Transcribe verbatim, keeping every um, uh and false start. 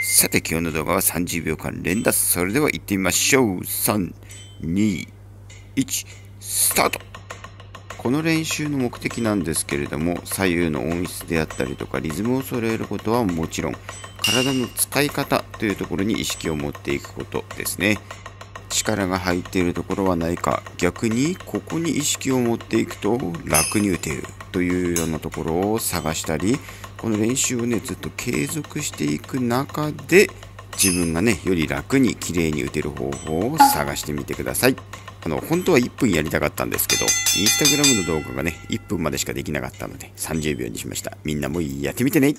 さて今日の動画はさんじゅうびょうかん連打。それでは行ってみましょう。さん、に、いち、スタート。この練習の目的なんですけれども、左右の音質であったりとかリズムを揃えることはもちろん、体の使い方というところに意識を持っていくことですね。力が入っているところはないか、逆にここに意識を持っていくと楽に打てるというようなところを探したり、この練習をねずっと継続していく中で自分がねより楽に綺麗に打てる方法を探してみてください。あの本当はいっぷんやりたかったんですけど、インスタグラムの動画がねいっぷんまでしかできなかったのでさんじゅうびょうにしました。みんなもやってみてね。